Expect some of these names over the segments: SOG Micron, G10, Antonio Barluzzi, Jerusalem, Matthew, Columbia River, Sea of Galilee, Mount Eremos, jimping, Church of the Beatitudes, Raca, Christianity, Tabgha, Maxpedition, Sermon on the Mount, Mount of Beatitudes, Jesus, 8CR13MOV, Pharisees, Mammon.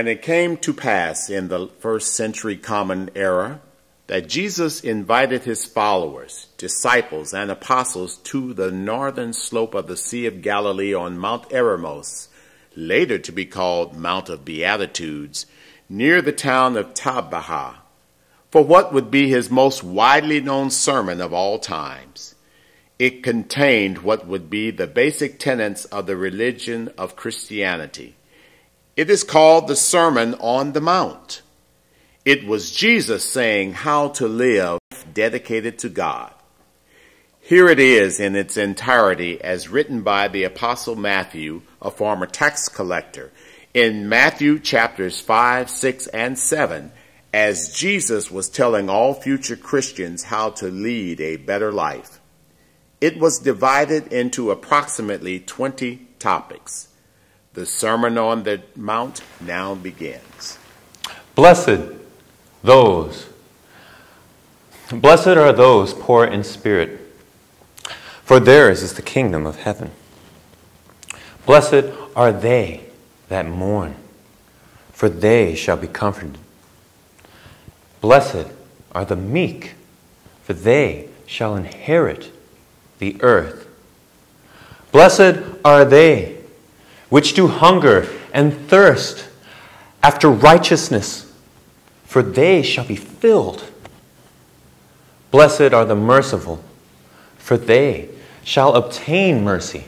And it came to pass in the first century common era that Jesus invited his followers, disciples, and apostles to the northern slope of the Sea of Galilee on Mount Eremos, later to be called Mount of Beatitudes, near the town of Tabgha, for what would be his most widely known sermon of all times. It contained what would be the basic tenets of the religion of Christianity. It is called the Sermon on the Mount. It was Jesus saying how to live dedicated to God. Here it is in its entirety as written by the Apostle Matthew, a former tax collector, in Matthew chapters 5, 6, and 7, as Jesus was telling all future Christians how to lead a better life. It was divided into approximately 20 topics. The Sermon on the Mount now begins. Blessed are those poor in spirit, for theirs is the kingdom of heaven. Blessed are they that mourn, for they shall be comforted. Blessed are the meek, for they shall inherit the earth. Blessed are they which do hunger and thirst after righteousness, for they shall be filled. Blessed are the merciful, for they shall obtain mercy.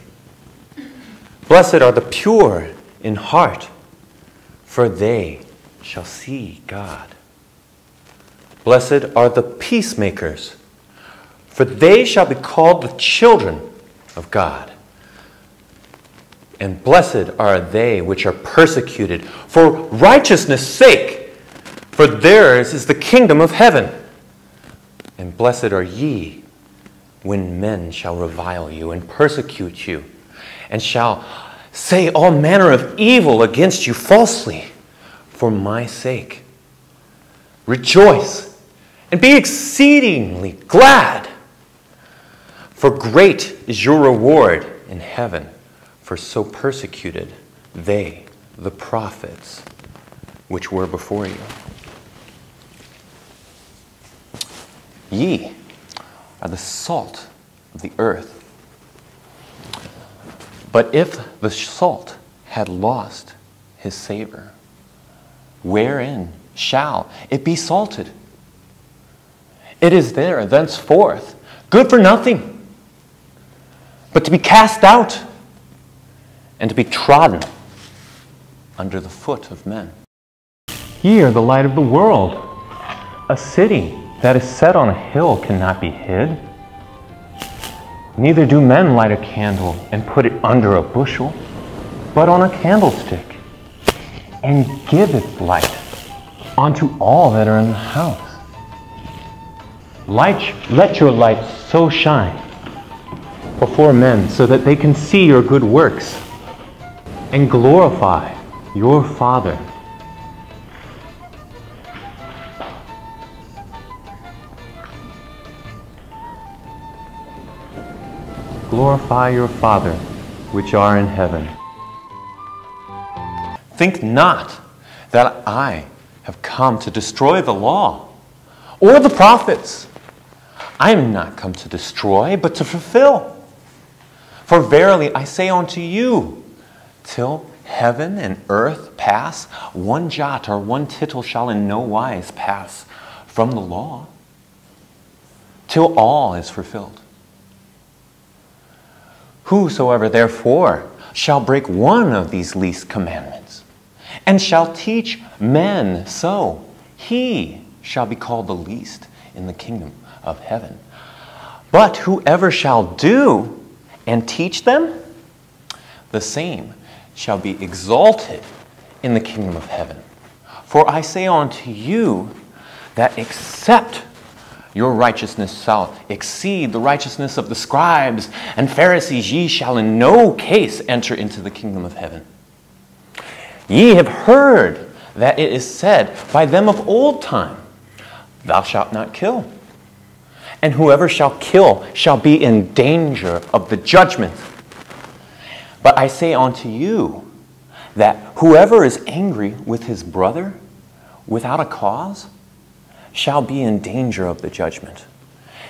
Blessed are the pure in heart, for they shall see God. Blessed are the peacemakers, for they shall be called the children of God. And blessed are they which are persecuted for righteousness' sake, for theirs is the kingdom of heaven. And blessed are ye when men shall revile you and persecute you, and shall say all manner of evil against you falsely for my sake. Rejoice and be exceedingly glad, for great is your reward in heaven, for so persecuted they the prophets which were before you. Ye are the salt of the earth. But if the salt had lost his savor, wherein shall it be salted? It is there thenceforth good for nothing, but to be cast out and to be trodden under the foot of men. Ye are the light of the world. A city that is set on a hill cannot be hid. Neither do men light a candle and put it under a bushel, but on a candlestick, and giveth light unto all that are in the house. Let your light so shine before men, so that they can see your good works and glorify your Father which are in heaven. Think not that I have come to destroy the law or the prophets. I am not come to destroy, but to fulfill. For verily I say unto you, till heaven and earth pass, one jot or one tittle shall in no wise pass from the law, till all is fulfilled. Whosoever therefore shall break one of these least commandments, and shall teach men so, he shall be called the least in the kingdom of heaven. But whoever shall do and teach them, the same shall be exalted in the kingdom of heaven. For I say unto you, that except your righteousness shall exceed the righteousness of the scribes and Pharisees, ye shall in no case enter into the kingdom of heaven. Ye have heard that it is said by them of old time, thou shalt not kill. And whoever shall kill shall be in danger of the judgment. But I say unto you, that Whoever is angry with his brother without a cause shall be in danger of the judgment.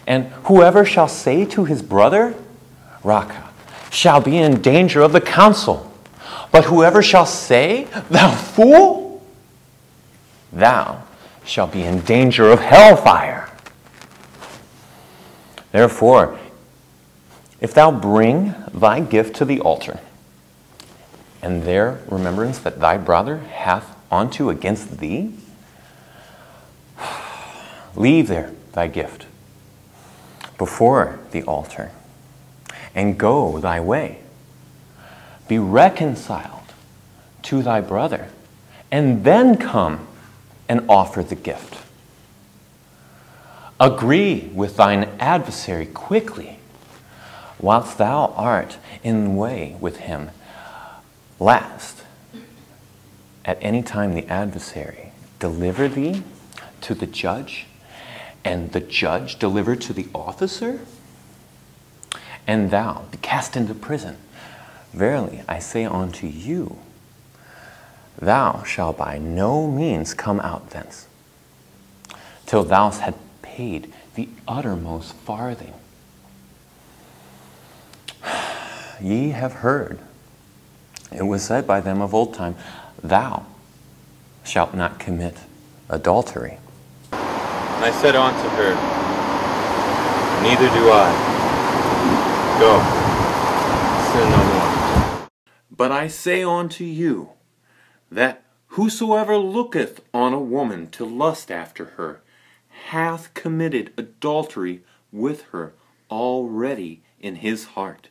And whoever shall say to his brother, Raca, shall be in danger of the council. But whoever shall say, thou fool, thou shall be in danger of hellfire. Therefore, if thou bring thy gift to the altar, and there remembrance that thy brother hath unto against thee, leave there thy gift before the altar, and go thy way. Be reconciled to thy brother, and then come and offer the gift. Agree with thine adversary quickly, whilst thou art in way with him. Last, at any time the adversary deliver thee to the judge, and the judge deliver to the officer, and thou be cast into prison. Verily, I say unto you, thou shalt by no means come out thence, till thou hast paid the uttermost farthing. Ye have heard, it was said by them of old time, thou shalt not commit adultery. And I said unto her, neither do I. Go, sin no more. But I say unto you, that whosoever looketh on a woman to lust after her hath committed adultery with her already in his heart.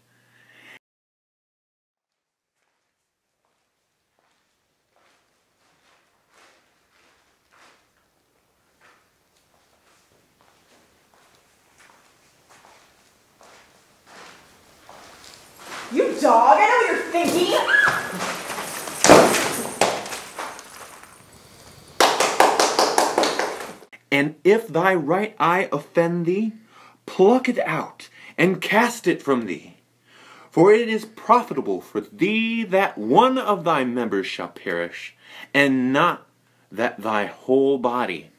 You dog, I know what you're thinking! And if thy right eye offend thee, pluck it out, and cast it from thee. For it is profitable for thee that one of thy members shall perish, and not that thy whole body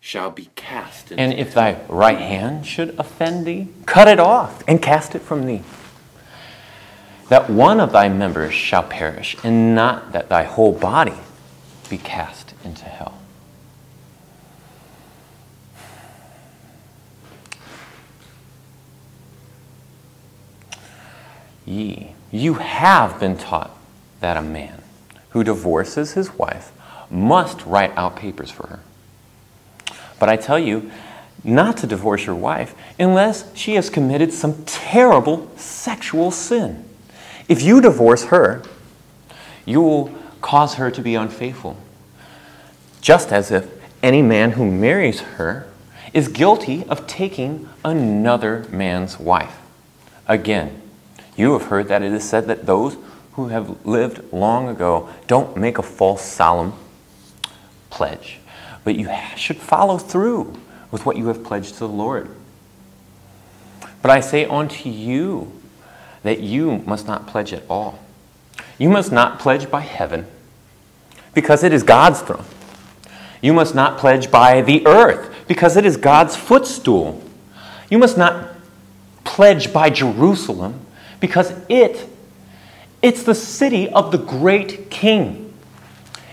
shall be cast into. And if thy right hand should offend thee, cut it off, and cast it from thee. That one of thy members shall perish, and not that thy whole body be cast into hell. Ye, you have been taught that a man who divorces his wife must write out papers for her. But I tell you not to divorce your wife unless she has committed some terrible sexual sin. If you divorce her, you will cause her to be unfaithful, just as if any man who marries her is guilty of taking another man's wife. Again, you have heard that it is said that those who have lived long ago don't make a false solemn pledge, but you should follow through with what you have pledged to the Lord. But I say unto you, that you must not pledge at all. You must not pledge by heaven, because it is God's throne. You must not pledge by the earth, because it is God's footstool. You must not pledge by Jerusalem, because it's the city of the great king.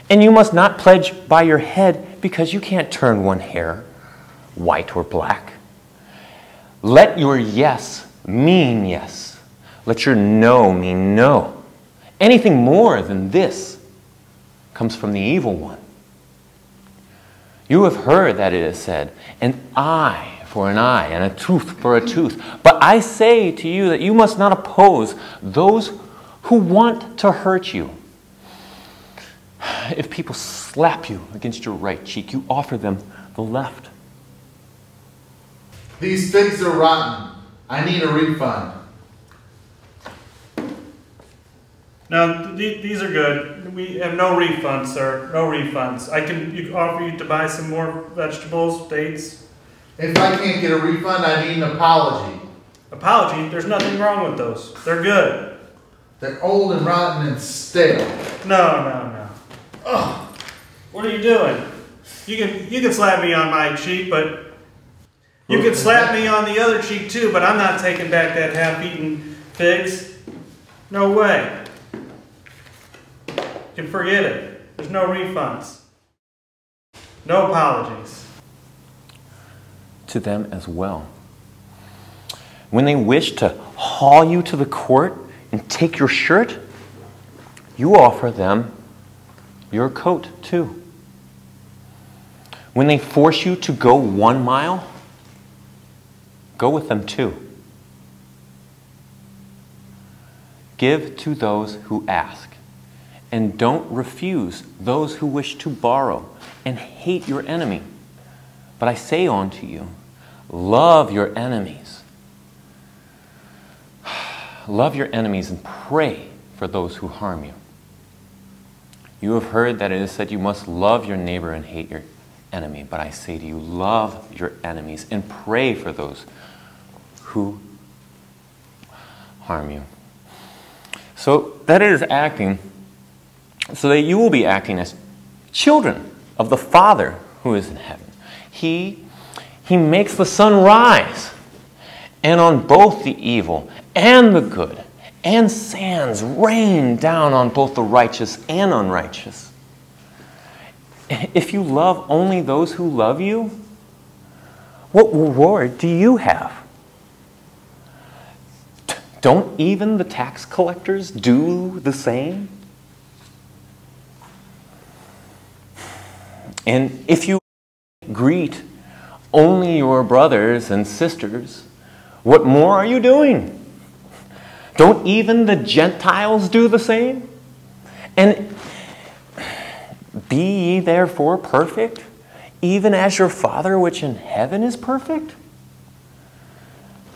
And you must not pledge by your head, because you can't turn one hair white or black. Let your yes mean yes. Let your no mean no. Anything more than this comes from the evil one. You have heard that it is said, an eye for an eye and a tooth for a tooth. But I say to you that you must not oppose those who want to hurt you. If people slap you against your right cheek, you offer them the left. These figs are rotten. I need a refund. No, these are good. We have no refunds, sir. No refunds. I can offer you to buy some more vegetables, dates. If I can't get a refund, I need an apology. Apology? There's nothing wrong with those. They're good. They're old and rotten and stale. No, no, no. Oh, what are you doing? You can slap me on my cheek, but you can slap me on the other cheek too, but I'm not taking back that half-eaten figs. No way. You can forget it. There's no refunds. No apologies. To them as well. When they wish to haul you to the court and take your shirt, you offer them your coat too. When they force you to go 1 mile, go with them too. Give to those who ask, and don't refuse those who wish to borrow, and hate your enemy. But I say unto you, love your enemies. Love your enemies and pray for those who harm you. You have heard that it is said you must love your neighbor and hate your enemy. But I say to you, love your enemies and pray for those who harm you. So that is acting, so that you will be acting as children of the Father who is in heaven. He makes the sun rise, and on both the evil and the good, and sands rain down on both the righteous and unrighteous. If you love only those who love you, what reward do you have? Don't even the tax collectors do the same? And if you greet only your brothers and sisters, what more are you doing? Don't even the Gentiles do the same? And be ye therefore perfect, even as your Father which in heaven is perfect?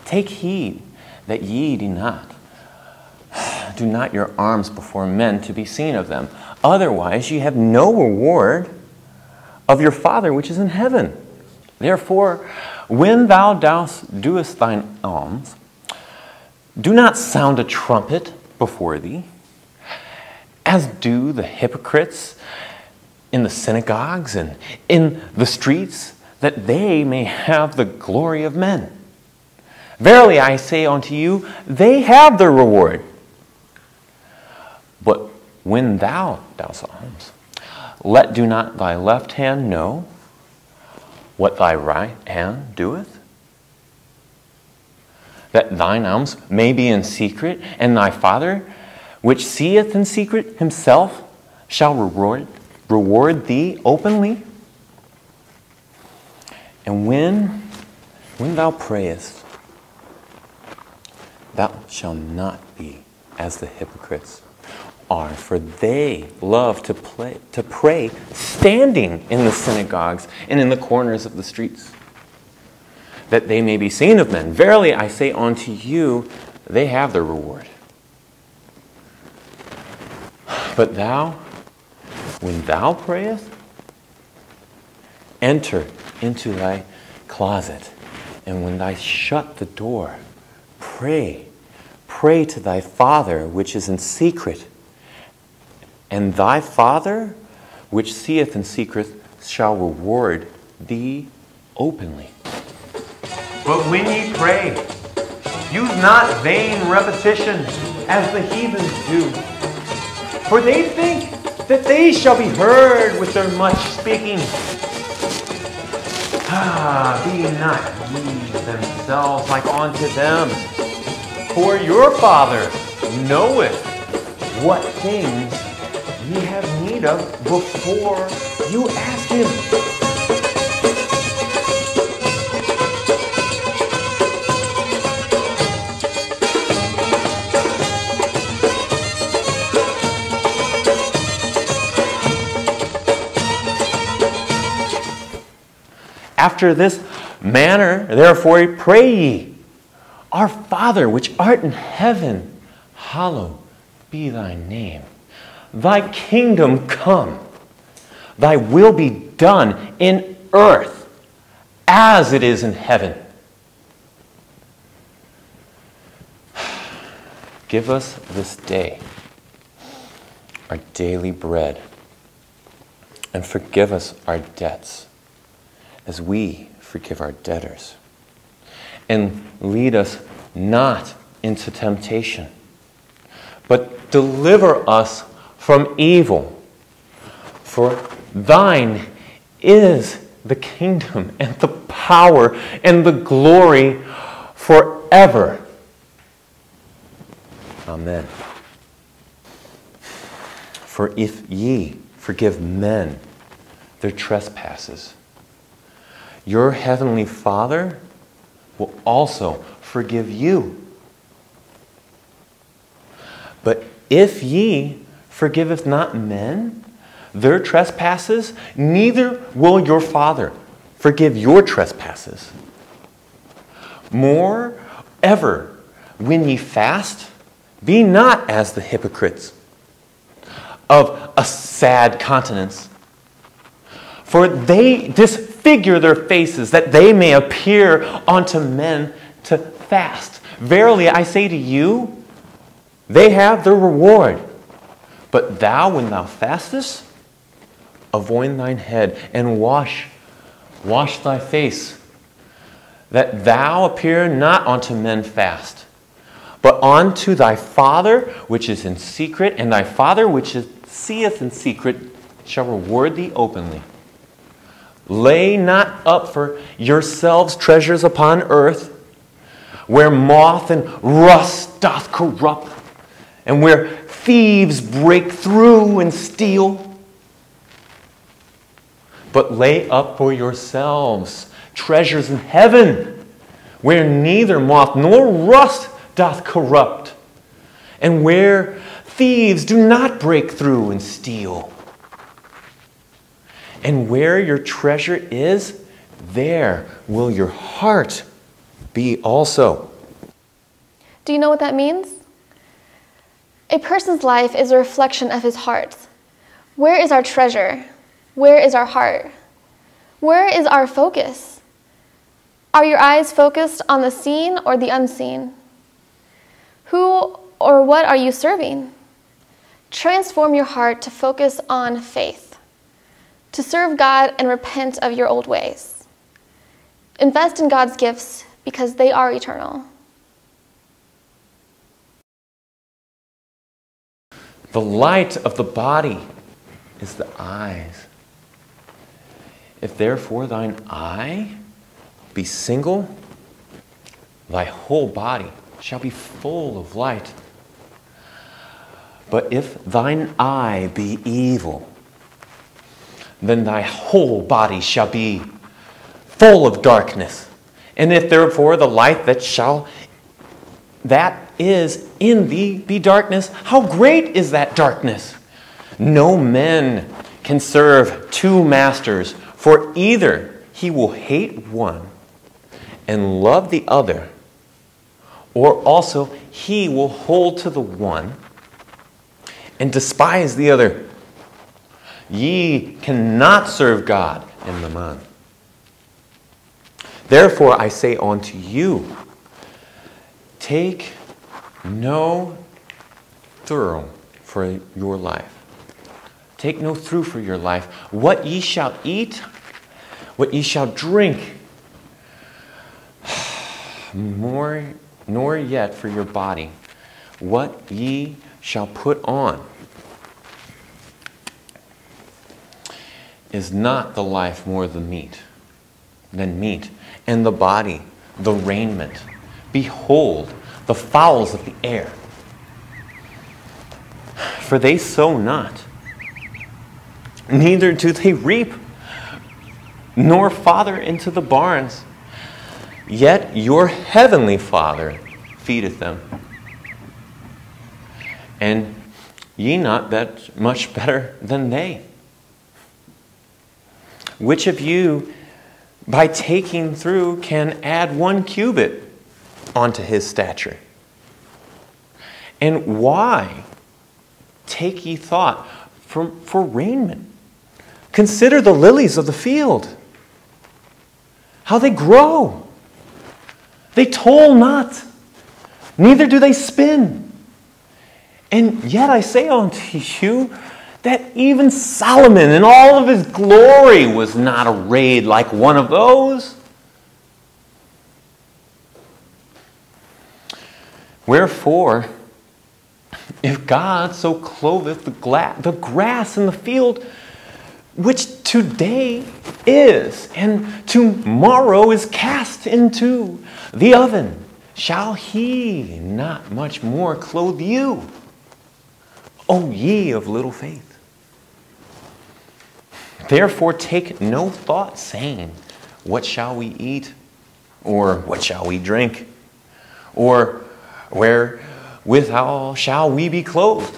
Take heed that ye do not your alms before men to be seen of them. Otherwise ye have no reward of your Father which is in heaven. Therefore, when thou doest thine alms, do not sound a trumpet before thee, as do the hypocrites in the synagogues and in the streets, that they may have the glory of men. Verily I say unto you, they have their reward. But when thou dost alms, let do not thy left hand know what thy right hand doeth, that thine alms may be in secret, and thy Father, which seeth in secret, himself shall reward thee openly. And when thou prayest, thou shalt not be as the hypocrites are, for they love to pray standing in the synagogues and in the corners of the streets, that they may be seen of men. Verily I say unto you, they have their reward. But thou, when thou prayest, enter into thy closet, and when thou shut the door, pray to thy Father which is in secret, and thy Father which seeth in secret shall reward thee openly. But when ye pray, use not vain repetition as the heathens do, for they think that they shall be heard with their much speaking. Be not ye themselves like unto them, for your Father knoweth what things ye have need of before you ask him. After this manner, therefore, pray ye, Our Father which art in heaven, hallowed be thy name. Thy kingdom come, thy will be done in earth as it is in heaven. Give us this day our daily bread, and forgive us our debts as we forgive our debtors. And lead us not into temptation, but deliver us from evil. For thine is the kingdom and the power and the glory forever. Amen. For if ye forgive men their trespasses, your heavenly Father will also forgive you. But if ye forgiveth not men their trespasses, neither will your Father forgive your trespasses. Moreover, when ye fast, be not as the hypocrites, of a sad countenance, for they disfigure their faces, that they may appear unto men to fast. Verily I say to you, they have their reward. But thou, when thou fastest, anoint thine head, and wash thy face, that thou appear not unto men fast, but unto thy Father which is in secret, and thy Father which seeth in secret shall reward thee openly. Lay not up for yourselves treasures upon earth, where moth and rust doth corrupt, and where thieves break through and steal. But lay up for yourselves treasures in heaven, where neither moth nor rust doth corrupt, and where thieves do not break through and steal. And where your treasure is, there will your heart be also. Do you know what that means? A person's life is a reflection of his heart. Where is our treasure? Where is our heart? Where is our focus? Are your eyes focused on the seen or the unseen? Who or what are you serving? Transform your heart to focus on faith, to serve God and repent of your old ways. Invest in God's gifts because they are eternal. The light of the body is the eyes. If therefore thine eye be single, thy whole body shall be full of light. But if thine eye be evil, then thy whole body shall be full of darkness. And if therefore the light that is in thee be darkness, how great is that darkness? No man can serve two masters, for either he will hate one and love the other, or also he will hold to the one and despise the other. Ye cannot serve God and mammon. Therefore I say unto you, take no thorough for your life. Take no thorough for your life. What ye shall eat, what ye shall drink, nor yet for your body what ye shall put on. Is not the life more than meat, and the body the raiment? Behold the fowls of the air, for they sow not, neither do they reap, nor father into the barns, yet your heavenly Father feedeth them. And ye not that much better than they? Which of you, by taking through, can add 1 cubit onto his stature? And why take ye thought for raiment? Consider the lilies of the field, how they grow. They toil not, neither do they spin. And yet I say unto you, that even Solomon in all of his glory was not arrayed like one of those. Wherefore, if God so clotheth the grass in the field, which today is, and tomorrow is cast into the oven, shall he not much more clothe you, O ye of little faith? Therefore take no thought, saying, what shall we eat? Or what shall we drink? Or wherewithal shall we be clothed?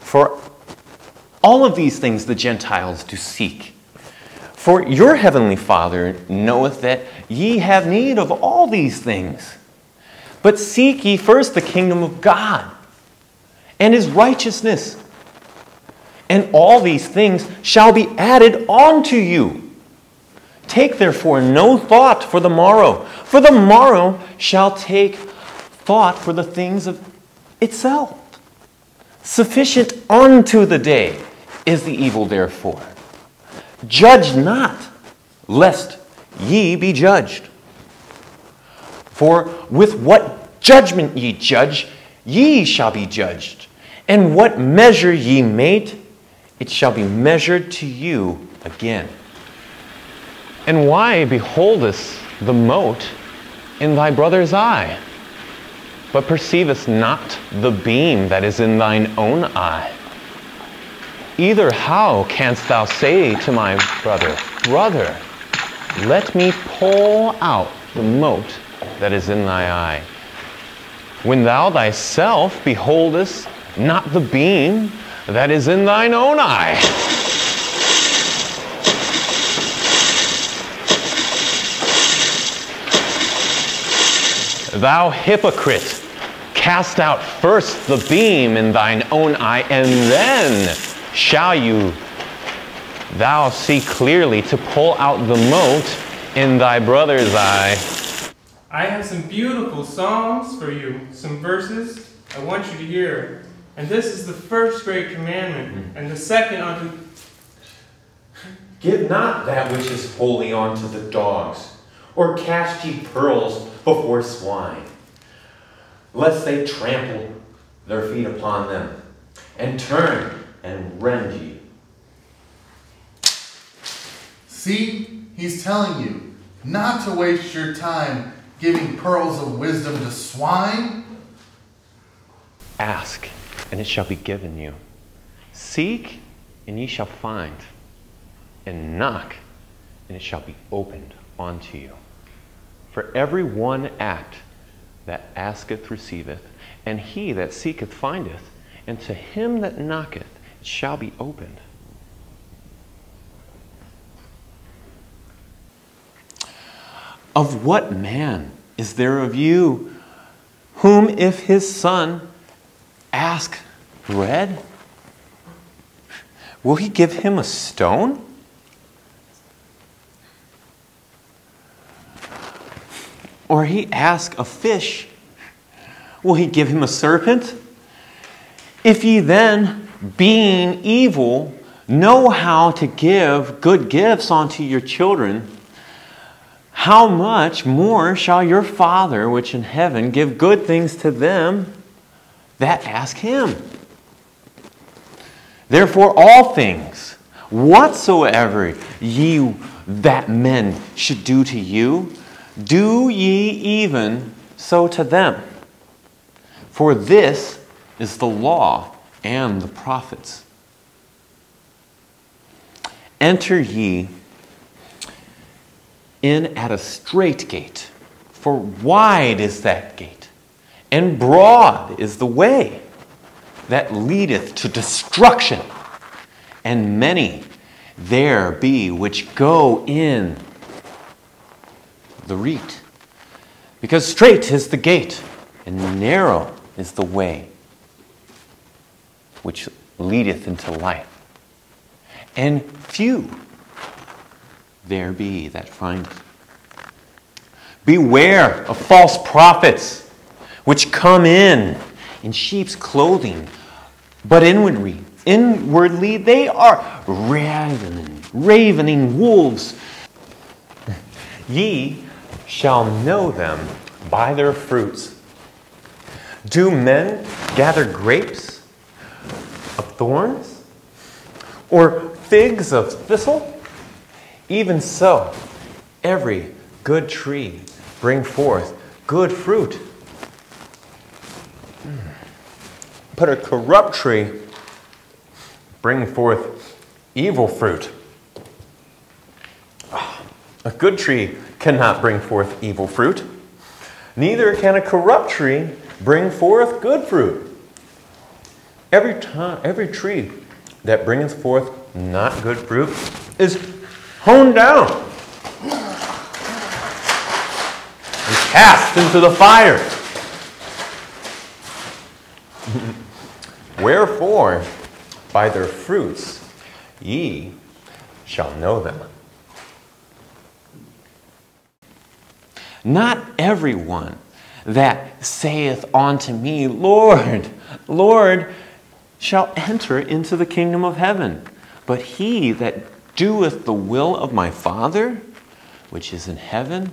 For all of these things the Gentiles do seek. For your heavenly Father knoweth that ye have need of all these things. But seek ye first the kingdom of God and his righteousness, and all these things shall be added unto you. Take therefore no thought for the morrow, for the morrow shall take thought for the things of itself. Sufficient unto the day is the evil therefore. Judge not, lest ye be judged. For with what judgment ye judge, ye shall be judged. And what measure ye mete, it shall be measured to you again. And why beholdest the mote in thy brother's eye, but perceivest not the beam that is in thine own eye? Either how canst thou say to my brother, brother, let me pull out the mote that is in thy eye, when thou thyself beholdest not the beam that is in thine own eye? Thou hypocrite, cast out first the beam in thine own eye, and then shall thou see clearly to pull out the mote in thy brother's eye. I have some beautiful psalms for you, some verses I want you to hear. And this is the first great commandment, and the second unto... Give not that which is holy unto the dogs, or cast ye pearls before swine, lest they trample their feet upon them, and turn and rend ye. See, he's telling you not to waste your time giving pearls of wisdom to swine. Ask, and it shall be given you. Seek, and ye shall find. And knock, and it shall be opened unto you. For every one act that asketh receiveth, and he that seeketh findeth, and to him that knocketh it shall be opened. Of what man is there of you, whom if his son ask bread, will he give him a stone? Or he ask a fish, will he give him a serpent? If ye then, being evil, know how to give good gifts unto your children, how much more shall your Father which in heaven give good things to them that ask him? Therefore all things whatsoever ye that men should do to you, do ye even so to them. For this is the law and the prophets. Enter ye in at a strait gate, for wide is that gate, and broad is the way that leadeth to destruction, and many there be which go in the reed, because straight is the gate, and narrow is the way which leadeth into life, and few there be that find it. Beware of false prophets, which come in sheep's clothing, But inwardly, they are ravening wolves. Ye shall know them by their fruits. Do men gather grapes of thorns, or figs of thistle? Even so, every good tree brings forth good fruit, but a corrupt tree brings forth evil fruit. A good tree cannot bring forth evil fruit, neither can a corrupt tree bring forth good fruit. Every tree that bringeth forth not good fruit is hewn down and cast into the fire. Wherefore, by their fruits ye shall know them. Not everyone that saith unto me, Lord, Lord, shall enter into the kingdom of heaven, but he that doeth the will of my Father, which is in heaven.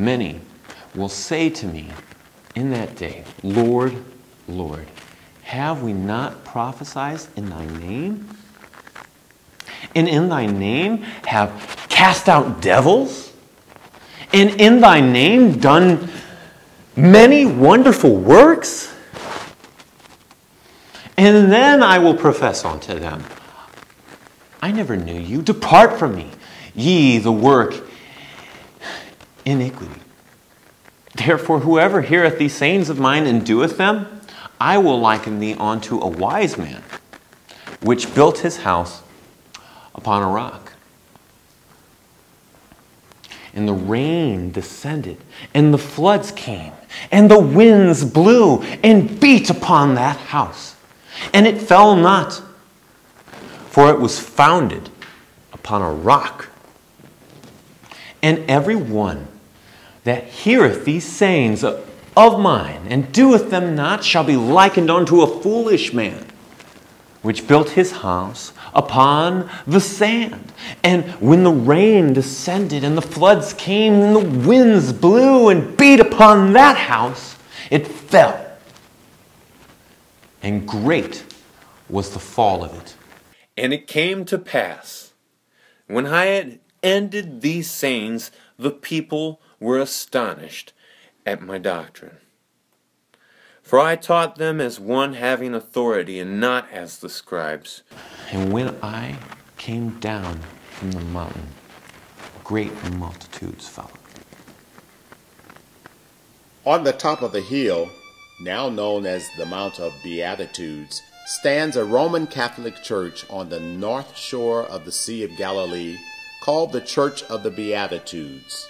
Many will say to me in that day, Lord, Lord, have we not prophesied in thy name? And in thy name have cast out devils? And in thy name done many wonderful works? And then I will profess unto them, I never knew you. Depart from me, ye the work iniquity. Therefore, whoever heareth these sayings of mine and doeth them, I will liken thee unto a wise man, which built his house upon a rock. And the rain descended, and the floods came, and the winds blew and beat upon that house, and it fell not, for it was founded upon a rock. And every one that heareth these sayings of mine, and doeth them not, shall be likened unto a foolish man, which built his house upon the sand. And when the rain descended, and the floods came, and the winds blew and beat upon that house, it fell. And great was the fall of it. And it came to pass, when I had ended these sayings, the people were astonished at my doctrine. For I taught them as one having authority, and not as the scribes. And when I came down from the mountain, great multitudes followed me. On the top of the hill, now known as the Mount of Beatitudes, stands a Roman Catholic church on the north shore of the Sea of Galilee, called the Church of the Beatitudes.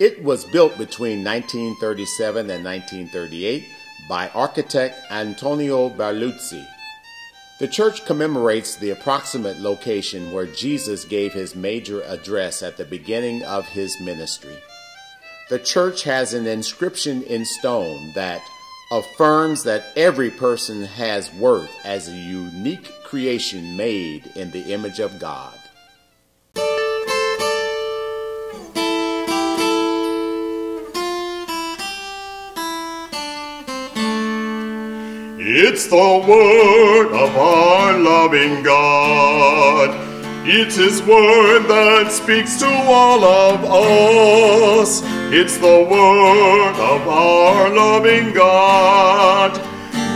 It was built between 1937 and 1938 by architect Antonio Barluzzi. The church commemorates the approximate location where Jesus gave his major address at the beginning of his ministry. The church has an inscription in stone that affirms that every person has worth as a unique creation made in the image of God. It's the word of our loving God. It's His word that speaks to all of us. It's the word of our loving God.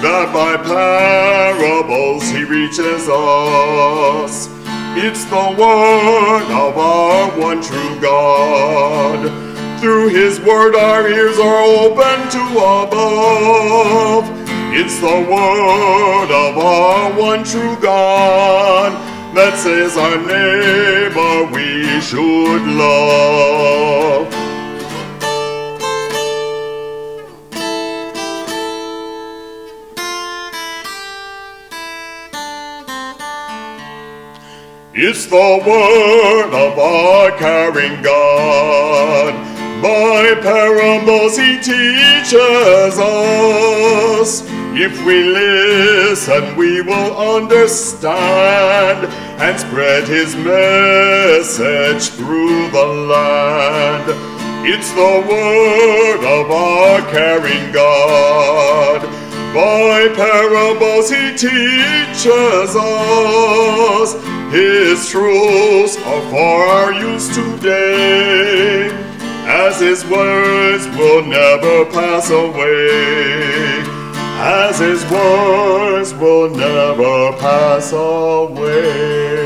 that by parables he reaches us. It's the word of our one true God. Through his word our ears are open to above. It's the word of our one true God that says our neighbor we should love. It's the word of our caring God. By parables he teaches us. If we listen, we will understand and spread his message through the land. It's the word of our caring God. By parables he teaches us. His truths are for our use today, as his words will never pass away, as his words will never pass away.